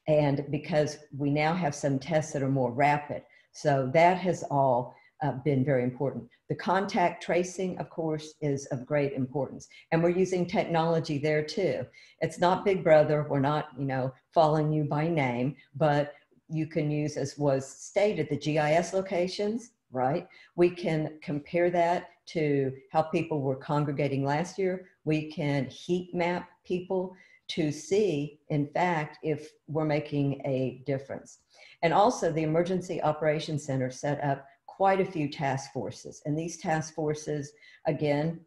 and because we now have some tests that are more rapid. So that has all uh, been very important. The contact tracing, of course, is of great importance. And we're using technology there too. It's not Big Brother. We're not, you know, following you by name, but you can use, as was stated, the G I S locations, right? We can compare that to how people were congregating last year. We can heat map people to see, in fact, if we're making a difference. And also the Emergency Operations Center set up quite a few task forces. And these task forces, again,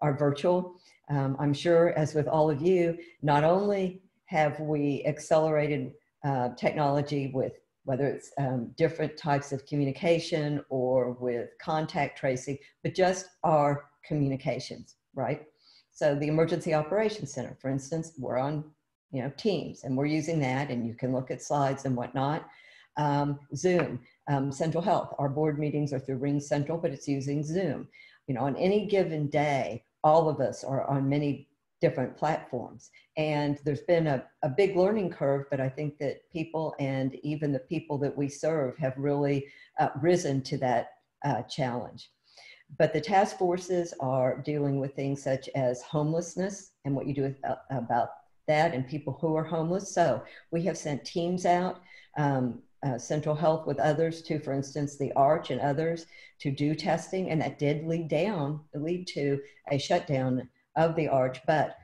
are virtual. Um, I'm sure, as with all of you, not only have we accelerated uh, technology with whether it's um, different types of communication or with contact tracing, but just our communications, right? So the Emergency Operations Center, for instance, we're on, you know, Teams, and we're using that, and you can look at slides and whatnot. Um, Zoom, um, Central Health, our board meetings are through Ring Central, but it's using Zoom. You know, on any given day, all of us are on many different platforms. And there's been a, a big learning curve, but I think that people and even the people that we serve have really uh, risen to that uh, challenge. But the task forces are dealing with things such as homelessness and what you do with, uh, about that, and people who are homeless. So we have sent teams out, um, uh, Central Health with others to, for instance, the ARCH and others, to do testing. And that did lead down, lead to a shutdown of the ARCH. But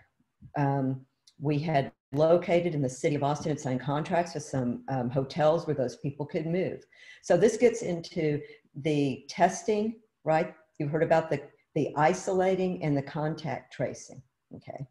um, we had located in the city of Austin and signed contracts with some um, hotels where those people could move. So this gets into the testing, right? You've heard about the, the isolating and the contact tracing, okay?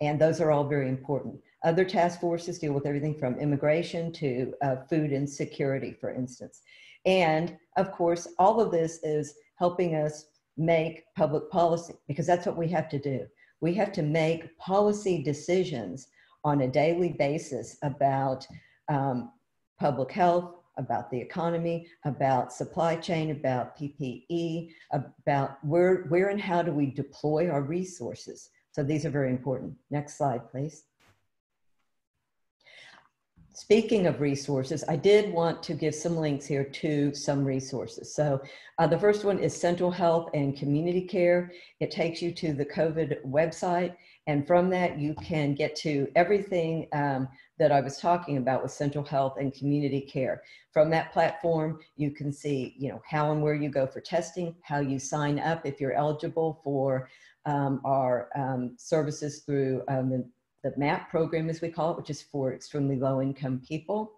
And those are all very important. Other task forces deal with everything from immigration to uh, food insecurity, for instance. And of course, all of this is helping us make public policy, because that's what we have to do. We have to make policy decisions on a daily basis about um, public health, about the economy, about supply chain, about P P E, about where, where and how do we deploy our resources. So these are very important. Next slide, please. Speaking of resources, I did want to give some links here to some resources. So uh, the first one is Central Health and Community Care. It takes you to the COVID website. And from that, you can get to everything um, that I was talking about with Central Health and Community Care. From that platform, you can see, you know, how and where you go for testing, how you sign up if you're eligible for um, our um, services through um, the, the MAP program, as we call it, which is for extremely low-income people.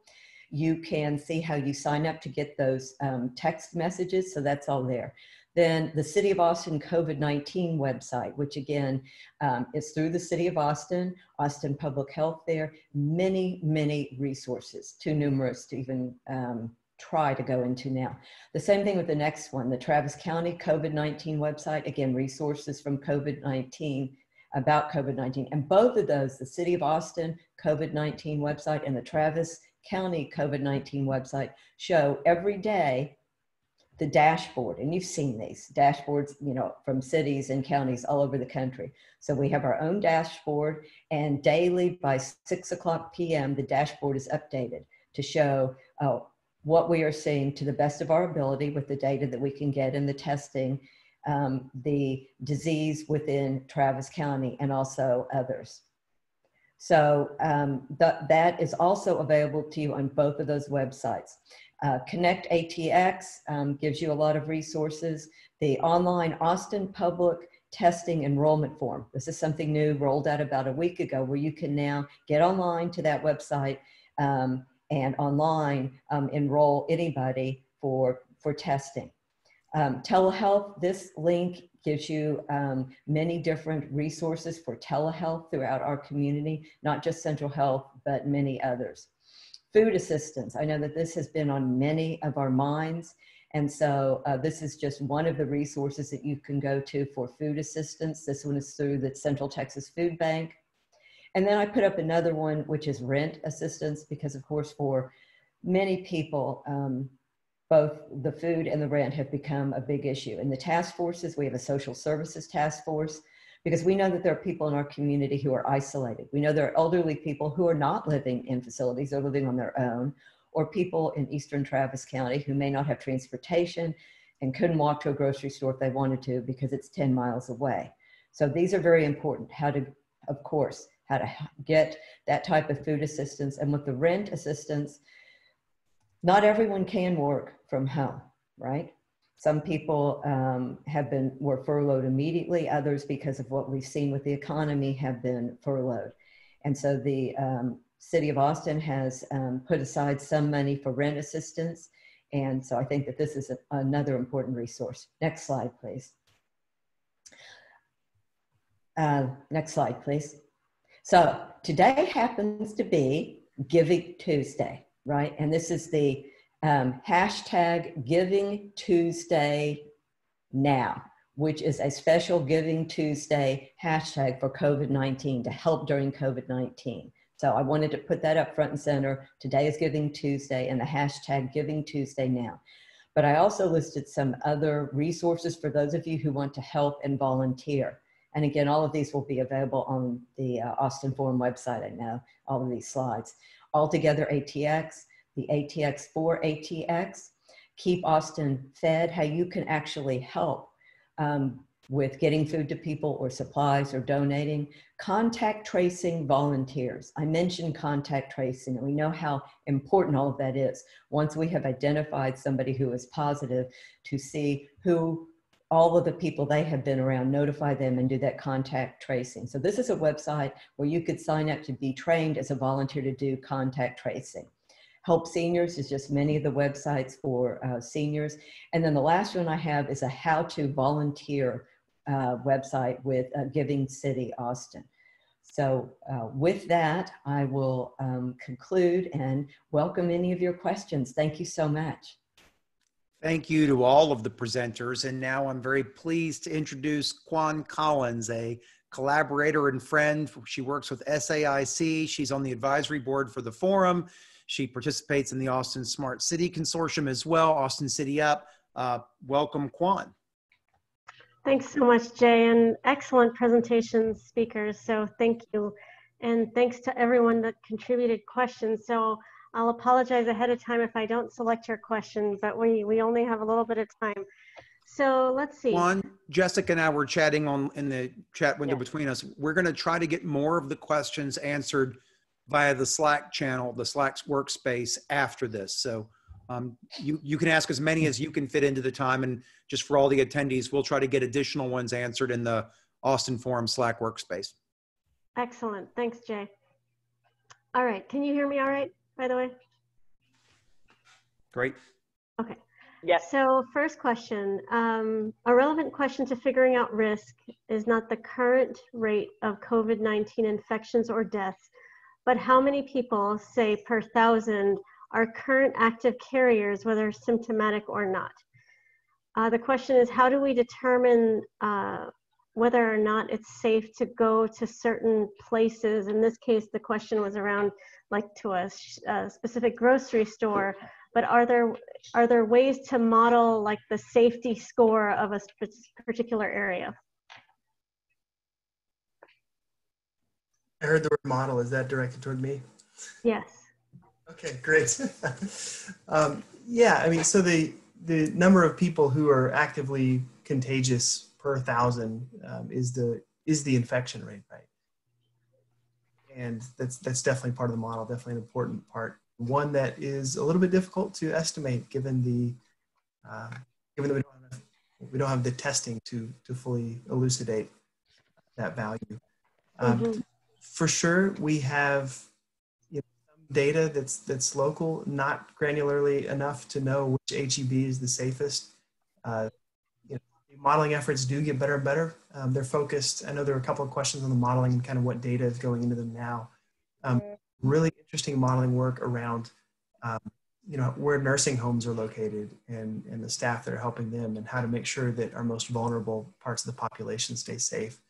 You can see how you sign up to get those um, text messages, so that's all there. Then the City of Austin COVID nineteen website, which again um, is through the City of Austin, Austin Public Health there, many, many resources, too numerous to even um, try to go into now. The same thing with the next one, the Travis County COVID nineteen website, again, resources from COVID nineteen, about COVID nineteen. And both of those, the City of Austin COVID nineteen website and the Travis County COVID nineteen website, show every day the dashboard, and you've seen these dashboards, you know, from cities and counties all over the country. So we have our own dashboard, and daily by six o'clock p m the dashboard is updated to show uh, what we are seeing to the best of our ability with the data that we can get in the testing, um, the disease within Travis County and also others. So um, th that is also available to you on both of those websites. Uh, Connect A T X um, gives you a lot of resources. The online Austin Public Testing Enrollment Form. This is something new rolled out about a week ago, where you can now get online to that website um, and online um, enroll anybody for, for testing. Um, telehealth, this link gives you um, many different resources for telehealth throughout our community, not just Central Health, but many others. Food assistance. I know that this has been on many of our minds. And so uh, this is just one of the resources that you can go to for food assistance. This one is through the Central Texas Food Bank. And then I put up another one, which is rent assistance, because of course, for many people, um, both the food and the rent have become a big issue. In the task forces, we have a social services task force. because we know that there are people in our community who are isolated. We know there are elderly people who are not living in facilities, they're living on their own, or people in Eastern Travis County who may not have transportation and couldn't walk to a grocery store if they wanted to because it's ten miles away. So these are very important, how to, of course, how to get that type of food assistance. And with the rent assistance, not everyone can work from home, right? Some people um, have been, were furloughed immediately. Others, because of what we've seen with the economy, have been furloughed. And so the um, City of Austin has um, put aside some money for rent assistance. And so I think that this is a, another important resource. Next slide, please. Uh, next slide, please. So today happens to be Giving Tuesday, right? And this is the Um, hashtag Giving Tuesday Now, which is a special Giving Tuesday hashtag for COVID nineteen to help during COVID nineteen. So I wanted to put that up front and center. Today is Giving Tuesday and the hashtag Giving Tuesday Now. But I also listed some other resources for those of you who want to help and volunteer. And again, all of these will be available on the uh, Austin Forum website. I know all of these slides. Altogether A T X, the A T X for A T X, Keep Austin Fed, how you can actually help um, with getting food to people or supplies or donating. Contact Tracing Volunteers. I mentioned contact tracing, and we know how important all of that is. Once we have identified somebody who is positive, to see who all of the people they have been around, notify them and do that contact tracing. So this is a website where you could sign up to be trained as a volunteer to do contact tracing. Help Seniors is just many of the websites for uh, seniors. And then the last one I have is a how to volunteer uh, website with uh, Giving City Austin. So uh, with that, I will um, conclude and welcome any of your questions. Thank you so much. Thank you to all of the presenters. And now I'm very pleased to introduce Quan Collins, a collaborator and friend. She works with S A I C. She's on the advisory board for the forum. She participates in the Austin Smart City Consortium as well, Austin City Up. Uh, welcome, Quan. Thanks so much, Jay, and excellent presentation, speakers, so thank you. And thanks to everyone that contributed questions. So I'll apologize ahead of time if I don't select your question, but we, we only have a little bit of time. So let's see. Quan, Jessica and I were chatting on in the chat window yeah. between us. We're gonna try to get more of the questions answered via the Slack channel, the Slack's workspace after this. So um, you, you can ask as many as you can fit into the time, and just for all the attendees, we'll try to get additional ones answered in the Austin Forum Slack workspace. Excellent, thanks, Jay. All right, can you hear me all right, by the way? Great. Okay. Yes. So first question, um, a relevant question to figuring out risk is not the current rate of COVID nineteen infections or deaths, but how many people, say per thousand, are current active carriers, whether symptomatic or not? Uh, the question is, how do we determine uh, whether or not it's safe to go to certain places? In this case, the question was around like to a, a specific grocery store, but are there, are there ways to model like the safety score of a particular area? I heard the word model. Is that directed toward me? Yes. Okay, great. um, yeah, I mean, so the, the number of people who are actively contagious per thousand um, is the is the infection rate, right? And that's, that's definitely part of the model, definitely an important part. One that is a little bit difficult to estimate given the, uh, given that we don't have, we don't have the testing to, to fully elucidate that value. Um, mm-hmm. For sure, we have you know, some data that's that's local, not granularly enough to know which H E B is the safest. Uh, you know, the modeling efforts do get better and better. Um, they're focused. I know there were a couple of questions on the modeling and kind of what data is going into them now. Um, really interesting modeling work around um, you know where nursing homes are located and and the staff that are helping them, and how to make sure that our most vulnerable parts of the population stay safe.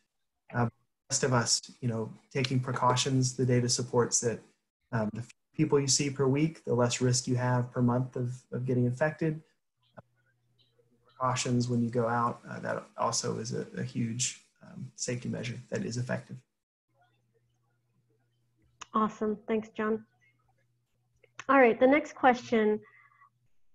Um, Rest of us, you know, taking precautions, the data supports that um, the fewer people you see per week, the less risk you have per month of, of getting infected. Uh, precautions when you go out, uh, that also is a, a huge uh, um, safety measure that is effective. Awesome, thanks, John. All right, the next question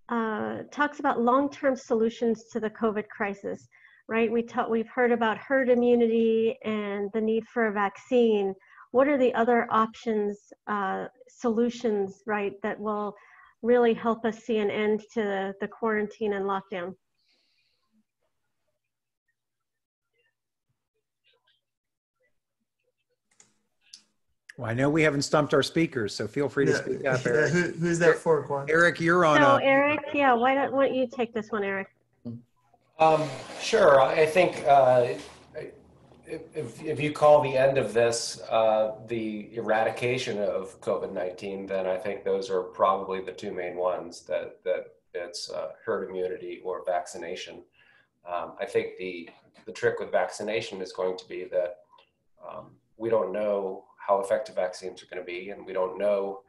uh, talks about long-term solutions to the COVID crisis, right? We ta- we've heard about herd immunity and the need for a vaccine. What are the other options, uh, solutions, right, that will really help us see an end to the, the quarantine and lockdown? Well, I know we haven't stumped our speakers, so feel free to yeah. speak up, Eric. Yeah, who, who's that for, Quan? Eric, you're on. No, so, Eric, yeah, why don't, why don't you take this one, Eric? Um, sure. I think uh, if, if you call the end of this uh, the eradication of COVID nineteen, then I think those are probably the two main ones, that, that it's uh, herd immunity or vaccination. Um, I think the, the trick with vaccination is going to be that um, we don't know how effective vaccines are going to be, and we don't know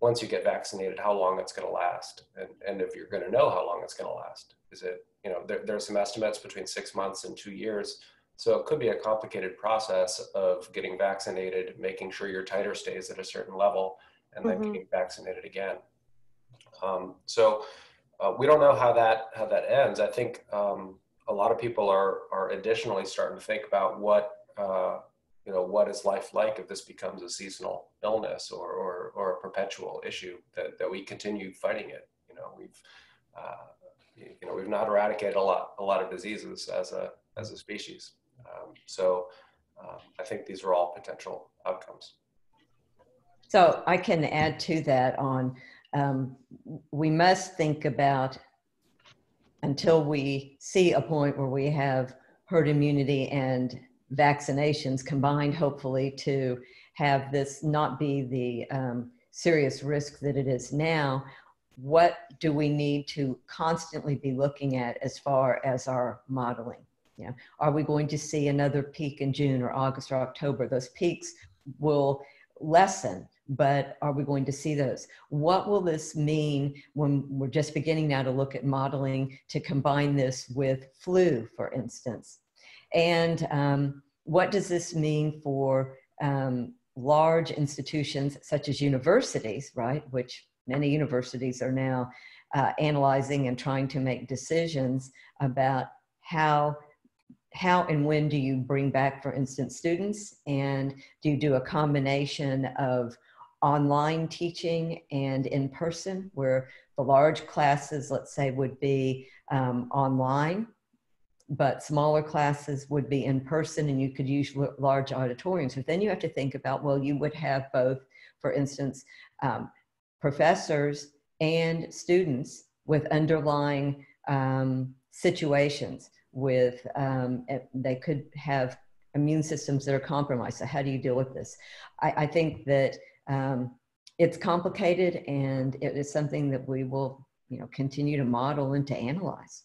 once you get vaccinated how long it's going to last, and, and if you're going to know how long it's going to last. Is it, you know, there, there are some estimates between six months and two years, so it could be a complicated process of getting vaccinated, making sure your titer stays at a certain level, and then mm-hmm. getting vaccinated again. Um, so uh, we don't know how that how that ends. I think um, a lot of people are are additionally starting to think about what. Uh, You know, what is life like if this becomes a seasonal illness or or, or a perpetual issue that, that we continue fighting it? You know, we've uh, you know we've not eradicated a lot a lot of diseases as a as a species. Um, so um, I think these are all potential outcomes. So I can add to that on um, we must think about until we see a point where we have herd immunity and vaccinations combined, hopefully, to have this not be the um, serious risk that it is now. What do we need to constantly be looking at as far as our modeling? You know, are we going to see another peak in June or August or October? Those peaks will lessen, but are we going to see those? What will this mean when we're just beginning now to look at modeling to combine this with flu, for instance? And um, what does this mean for um, large institutions such as universities, right, which many universities are now uh, analyzing and trying to make decisions about how, how and when do you bring back, for instance, students, and do you do a combination of online teaching and in person, where the large classes, let's say, would be um, online, but smaller classes would be in person, and you could use large auditoriums. But then you have to think about, well, you would have both, for instance, um, professors and students with underlying um, situations with, um, they could have immune systems that are compromised. So how do you deal with this? I, I think that um, it's complicated, and it is something that we will, you know, continue to model and to analyze.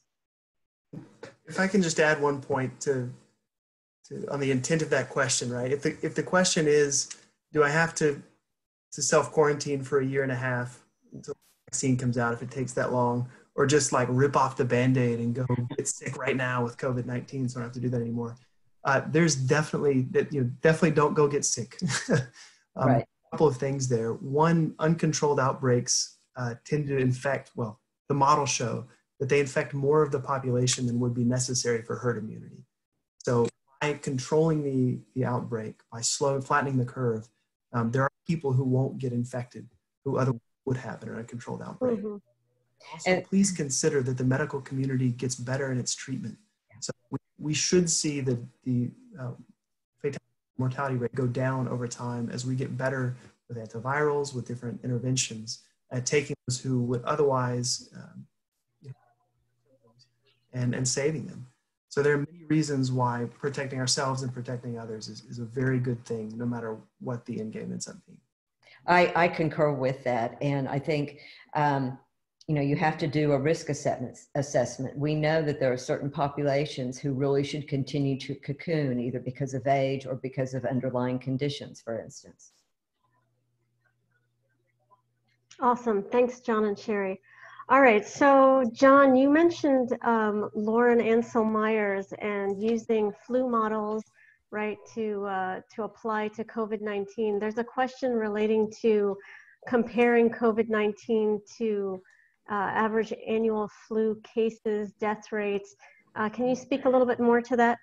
If I can just add one point to, to on the intent of that question, right? If the if the question is, do I have to to self quarantine for a year and a half until the vaccine comes out, if it takes that long, or just like rip off the Band-Aid and go get sick right now with COVID nineteen, so I don't have to do that anymore? Uh, there's definitely that you know, definitely don't go get sick. um, right. A couple of things there. One, uncontrolled outbreaks uh, tend to infect. Well, the models show that they infect more of the population than would be necessary for herd immunity. So by controlling the, the outbreak, by slow flattening the curve, um, there are people who won't get infected who otherwise would have an uncontrolled outbreak. Mm-hmm. Also, and please consider that the medical community gets better in its treatment. So we, we should see the, the uh, fatality mortality rate go down over time as we get better with antivirals, with different interventions, at taking those who would otherwise um, And, and saving them. So there are many reasons why protecting ourselves and protecting others is, is a very good thing, no matter what the end game ends up being. I, I concur with that. And I think, um, you know, you have to do a risk assessment, assessment. We know that there are certain populations who really should continue to cocoon, either because of age or because of underlying conditions, for instance. Awesome. Thanks, John and Sherry. All right, so John, you mentioned um, Lauren Ansel Myers and using flu models, right, to, uh, to apply to COVID nineteen. There's a question relating to comparing COVID nineteen to uh, average annual flu cases, death rates. Uh, can you speak a little bit more to that?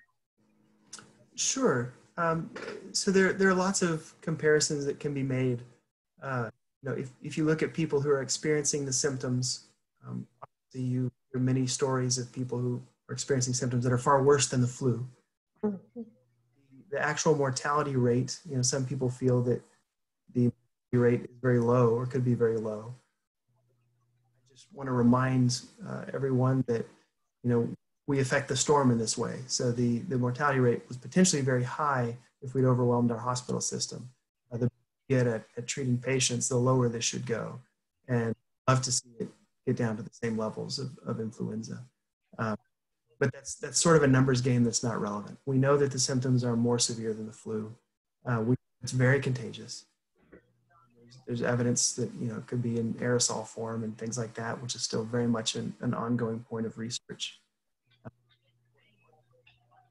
Sure. Um, so there, there are lots of comparisons that can be made. Uh, you know, if, if you look at people who are experiencing the symptoms, um, obviously you hear many stories of people who are experiencing symptoms that are far worse than the flu. Mm-hmm. The actual mortality rate, you know, some people feel that the rate is very low or could be very low. I just want to remind uh, everyone that, you know, we affect the storm in this way. So the, the mortality rate was potentially very high if we'd overwhelmed our hospital system. Uh, the better we get at, at treating patients, the lower this should go. And I'd love to see it get down to the same levels of, of influenza. Um, but that's, that's sort of a numbers game that's not relevant. We know that the symptoms are more severe than the flu. Uh, we, it's very contagious. There's, there's evidence that, you know, it could be in aerosol form and things like that, which is still very much an, an ongoing point of research.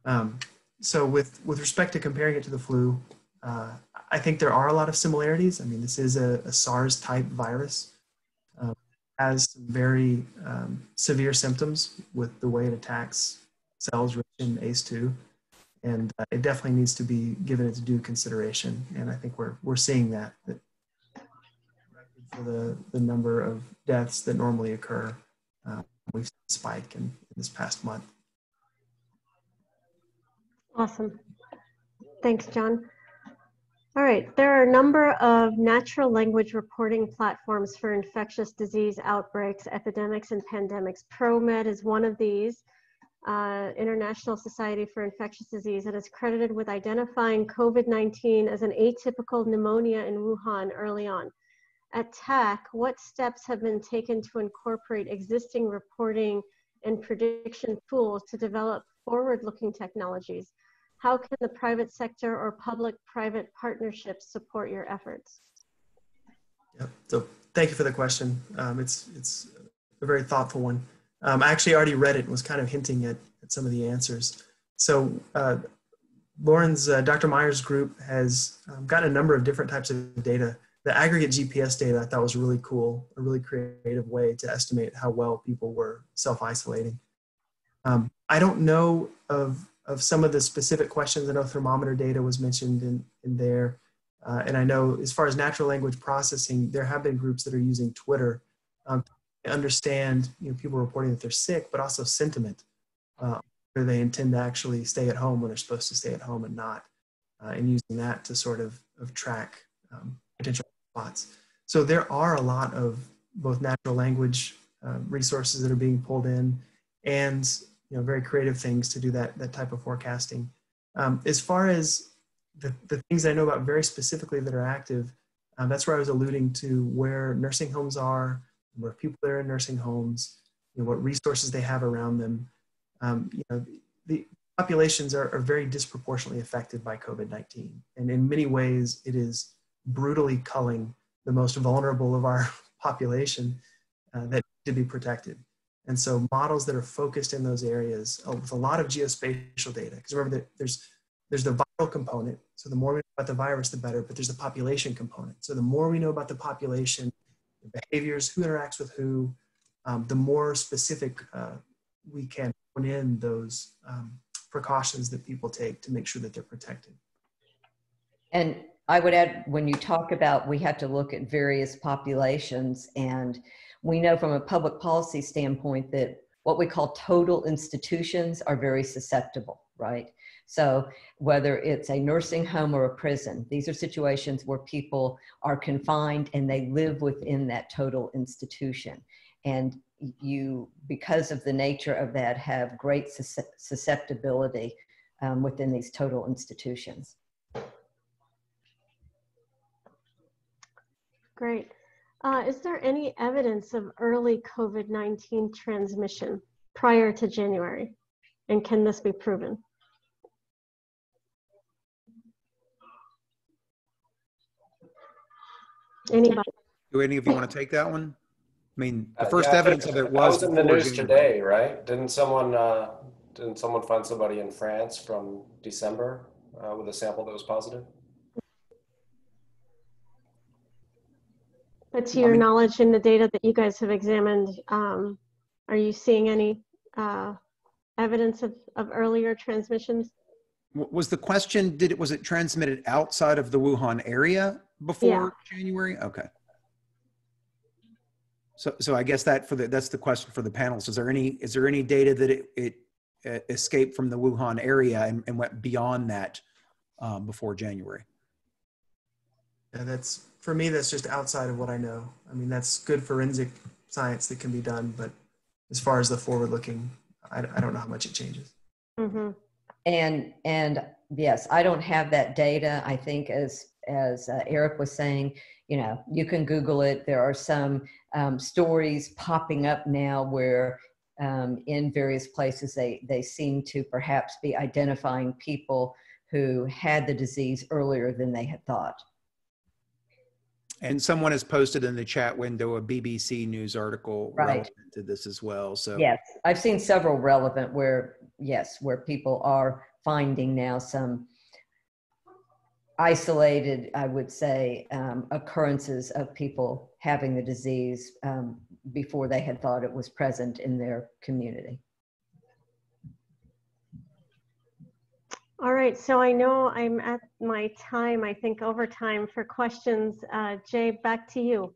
Um, so with, with respect to comparing it to the flu, uh, I think there are a lot of similarities. I mean, this is a, a SARS type virus, uh, has some very um, severe symptoms with the way it attacks cells rich in A C E two, and uh, it definitely needs to be given its due consideration. And I think we're, we're seeing that, that for the, the number of deaths that normally occur, uh, we've seen a spike in, in this past month. Awesome. Thanks, John. All right. There are a number of natural language reporting platforms for infectious disease outbreaks, epidemics, and pandemics. ProMed is one of these. Uh, International Society for Infectious Disease. It is credited with identifying COVID nineteen as an atypical pneumonia in Wuhan early on. At T A C, what steps have been taken to incorporate existing reporting and prediction tools to develop forward-looking technologies? How can the private sector or public-private partnerships support your efforts? Yeah, so thank you for the question. Um, it's, it's a very thoughtful one. Um, I actually already read it and was kind of hinting at, at some of the answers. So uh, Lauren's, uh, Doctor Myers' group has um, got a number of different types of data. The aggregate G P S data I thought was really cool, a really creative way to estimate how well people were self-isolating. Um, I don't know of, of some of the specific questions. I know thermometer data was mentioned in, in there. Uh, and I know as far as natural language processing, there have been groups that are using Twitter um, to understand, you know, people reporting that they're sick, but also sentiment, uh, whether they intend to actually stay at home when they're supposed to stay at home and not, uh, and using that to sort of, of track um, potential spots. So there are a lot of both natural language uh, resources that are being pulled in, and, you know, very creative things to do that, that type of forecasting. Um, as far as the, the things I know about very specifically that are active, um, that's where I was alluding to where nursing homes are, where people that are in nursing homes, you know, what resources they have around them. Um, you know, the populations are, are very disproportionately affected by COVID nineteen. And in many ways, it is brutally culling the most vulnerable of our population uh, that need to be protected. And so models that are focused in those areas with a lot of geospatial data, because remember that there's, there's the viral component. So the more we know about the virus, the better, but there's the population component. So the more we know about the population, the behaviors, who interacts with who, um, the more specific uh, we can hone in those um, precautions that people take to make sure that they're protected. And I would add, when you talk about, we have to look at various populations, and we know from a public policy standpoint that what we call total institutions are very susceptible, right? So whether it's a nursing home or a prison, these are situations where people are confined and they live within that total institution. And you, because of the nature of that, have great susceptibility um, within these total institutions. Great. Uh, is there any evidence of early COVID nineteen transmission prior to January? And can this be proven? Anybody? Do any of you want to take that one? I mean, the first uh, yeah, evidence of it was, was in the news today, right? Didn't someone uh, didn't someone find somebody in France from December uh, with a sample that was positive? But to your I mean, knowledge, in the data that you guys have examined, um, are you seeing any uh, evidence of, of earlier transmissions? Was the question, did it was it transmitted outside of the Wuhan area before yeah. January? Okay. So, so I guess that for the, that's the question for the panelists. Is there any, is there any data that it, it uh, escaped from the Wuhan area and, and went beyond that um, before January? Yeah, that's, for me, that's just outside of what I know. I mean, that's good forensic science that can be done, but as far as the forward looking, I, I don't know how much it changes. Mm-hmm. And, and yes, I don't have that data. I think as, as uh, Eric was saying, you know, you can Google it. There are some um, stories popping up now where um, in various places they, they seem to perhaps be identifying people who had the disease earlier than they had thought. And someone has posted in the chat window a B B C News article right. relevant to this as well. So yes, I've seen several relevant where, yes, where people are finding now some isolated, I would say, um, occurrences of people having the disease um, before they had thought it was present in their community. All right, so I know I'm at my time, I think overtime for questions. Uh, Jay, back to you.